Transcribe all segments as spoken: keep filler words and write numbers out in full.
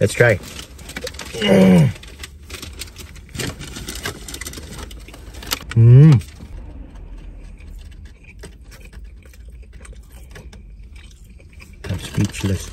Let's try. Mmm. Mm. I'm speechless.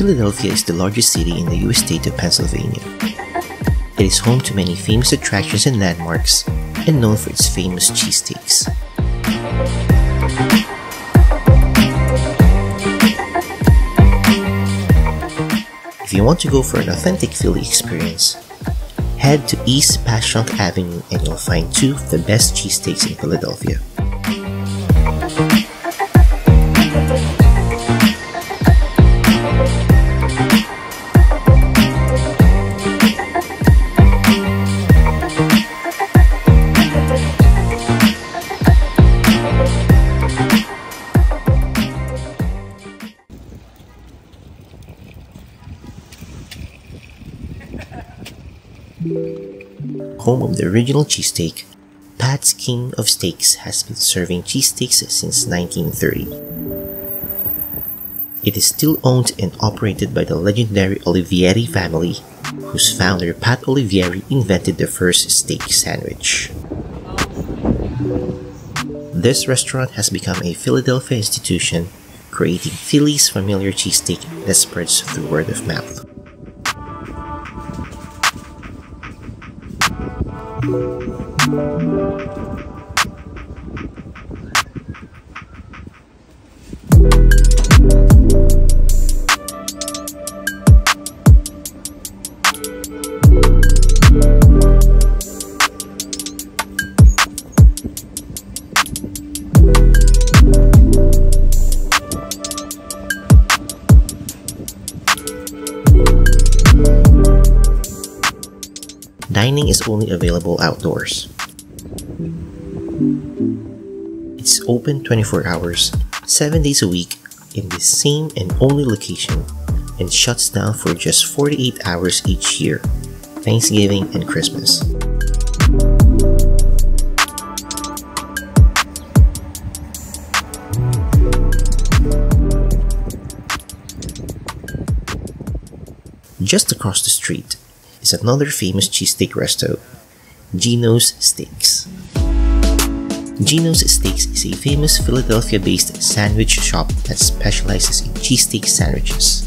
Philadelphia is the largest city in the U S state of Pennsylvania. It is home to many famous attractions and landmarks, and known for its famous cheesesteaks. If you want to go for an authentic Philly experience, head to East Passyunk Avenue and you'll find two of the best cheesesteaks in Philadelphia. Home of the original cheesesteak, Pat's King of Steaks has been serving cheesesteaks since nineteen thirty. It is still owned and operated by the legendary Olivieri family, whose founder Pat Olivieri invented the first steak sandwich. This restaurant has become a Philadelphia institution, creating Philly's familiar cheesesteak that spreads through word of mouth. Dining is only available outdoors. It's open twenty-four hours, seven days a week in the same and only location, and shuts down for just forty-eight hours each year, Thanksgiving and Christmas. Just across the street is another famous cheesesteak resto, Geno's Steaks. Geno's Steaks is a famous Philadelphia-based sandwich shop that specializes in cheesesteak sandwiches.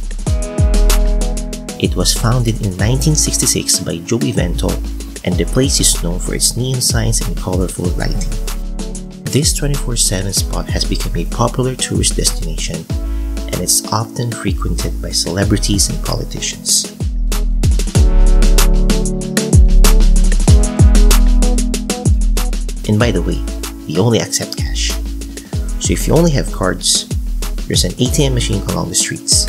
It was founded in nineteen sixty-six by Joey Vento, and the place is known for its neon signs and colorful lighting. This twenty-four seven spot has become a popular tourist destination, and it's often frequented by celebrities and politicians. And by the way, we only accept cash. So if you only have cards, there's an A T M machine along the streets.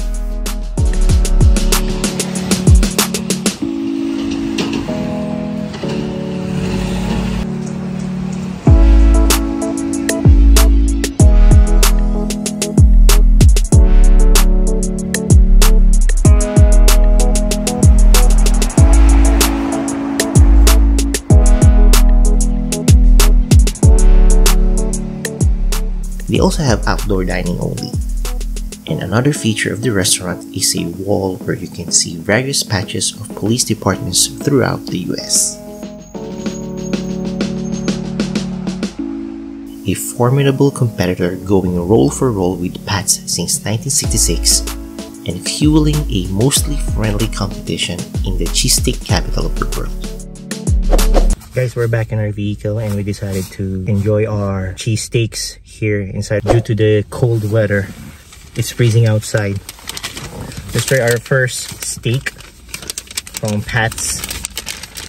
They also have outdoor dining only, and another feature of the restaurant is a wall where you can see various patches of police departments throughout the U S. A formidable competitor going roll for roll with Pat's since nineteen sixty-six and fueling a mostly friendly competition in the cheesesteak capital of the world. Guys, we're back in our vehicle and we decided to enjoy our cheesesteaks here inside due to the cold weather. It's freezing outside. Let's try our first steak from Pat's.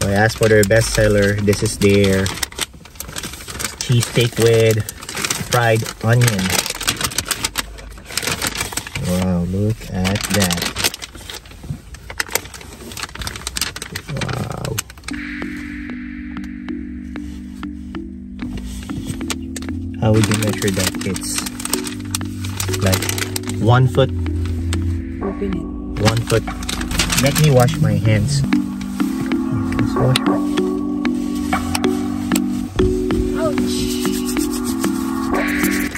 I asked for their best seller. This is their cheesesteak with fried onion. Wow, look at that. How would you measure that? It's like one foot. Open it. One foot. Let me wash my hands. Let's wash my hands.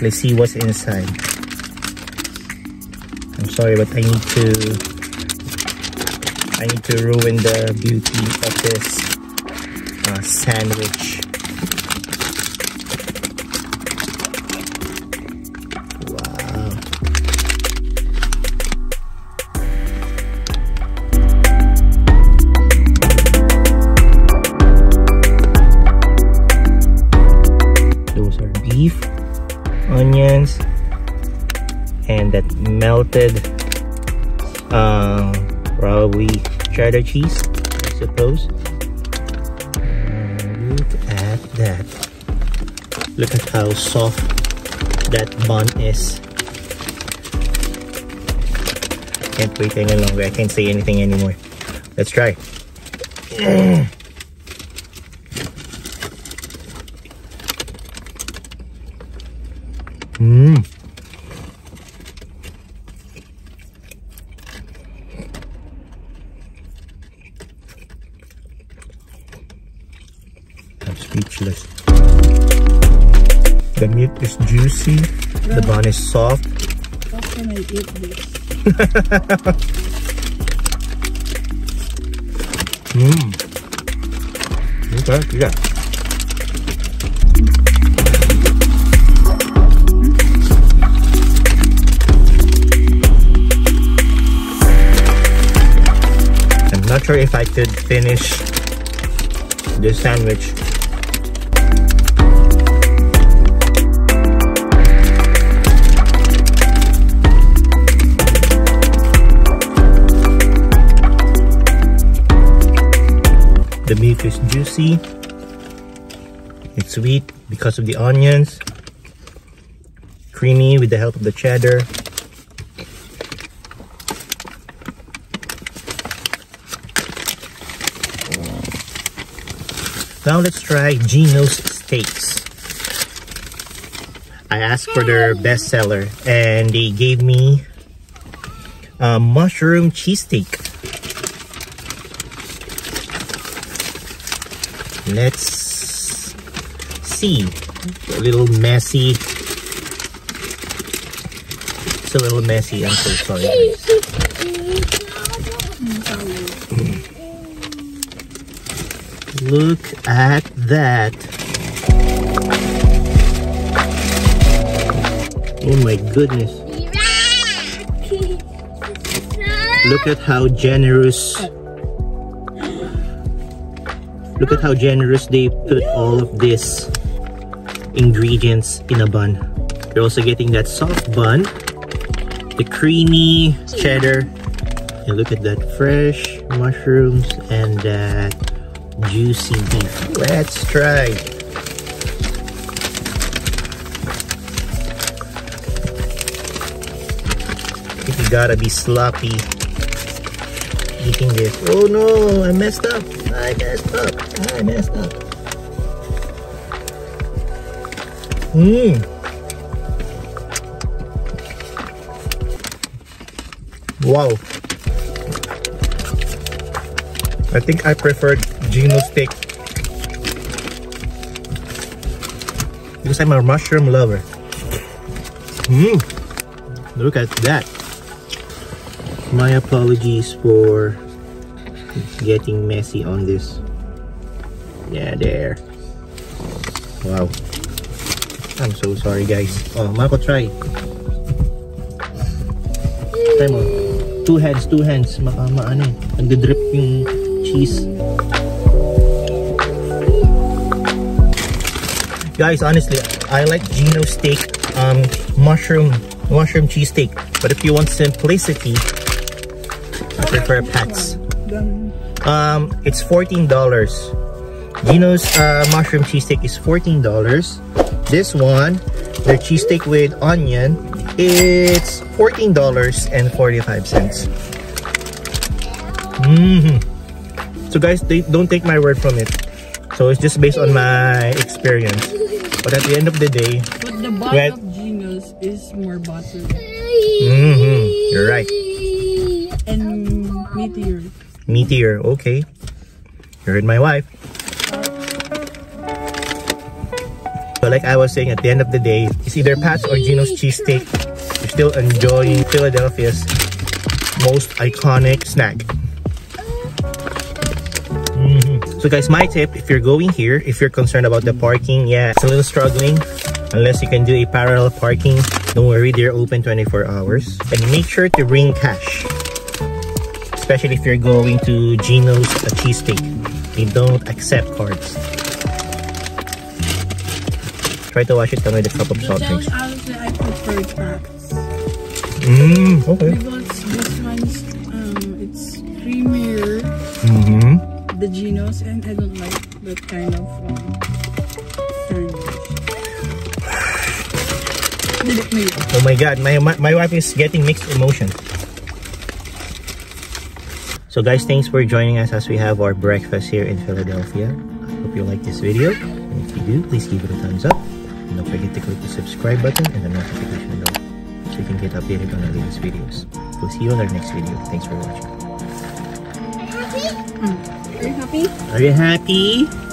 Let's see what's inside. I'm sorry, but I need to I need to ruin the beauty of this uh, sandwich. Wow. Those are beef, onions, and that melted uh, probably cheddar cheese, I suppose. And look at that. Look at how soft that bun is. Can't wait any longer. I can't say anything anymore. Let's try. Mm. Mmm. I'm speechless. The meat is juicy. No. The bun is soft. How can I eat this? Mmm. Okay, yeah. Not sure if I could finish this sandwich. The beef is juicy. It's sweet because of the onions. Creamy with the help of the cheddar. Now let's try Geno's Steaks. I asked for their bestseller and they gave me a mushroom cheesesteak. Let's see. It's a little messy. It's a little messy, I'm so sorry. Mm. Look at that. Oh my goodness. Look at how generous. Look at how generous they put all of these ingredients in a bun. You're also getting that soft bun, the creamy cheddar, and look at that fresh mushrooms and that uh, juicy beef. Let's try. You gotta be sloppy eating this. Oh no, I messed up. I messed up. I messed up. Mmm. Wow. I think I preferred Geno's Steak because I'm a mushroom lover. Mmm. Look at that. My apologies for getting messy on this. Yeah, there. Wow. I'm so sorry, guys. Oh, Marco, try. Try mo. Two hands, two hands. Maka maano. Nagdadrip yung cheese. Guys, honestly, I like Geno's Steak um, mushroom mushroom cheese steak. But if you want simplicity, I prefer Pat's. Um, it's fourteen dollars. Geno's uh, mushroom cheese steak is fourteen dollars. This one, their cheese steak with onion, it's fourteen dollars and forty-five cents. Mm-hmm. So guys, they don't take my word from it. So it's just based on my experience. But at the end of the day, but the bun well, of Geno's is more buttery. Mm-hmm. You're right. And we Meteor. Meteor, okay. You heard my wife. So like I was saying, at the end of the day, it's either Pat's or Geno's cheesesteak. You're still enjoying Philadelphia's most iconic snack. Mm-hmm. So guys, my tip, if you're going here, if you're concerned about the parking, yeah, it's a little struggling. Unless you can do a parallel parking, don't worry, they're open twenty-four hours. And make sure to bring cash. Especially if you're going to Geno's cheesesteak. They don't accept cards. Try to wash it down with a cup of salt. Drinks. I would say I prefer Pat's. Mmm, okay. Because this one's, um, it's creamier. Mm-hmm. The Geno's, and I don't like that kind of um, sandwich. Oh my god, my, my, my wife is getting mixed emotions. So guys, thanks for joining us as we have our breakfast here in Philadelphia. I hope you like this video. And if you do, please give it a thumbs up. And don't forget to click the subscribe button and the notification bell so you can get updated on our latest videos. We'll see you on our next video. Thanks for watching. Are you happy? Are you happy? Are you happy?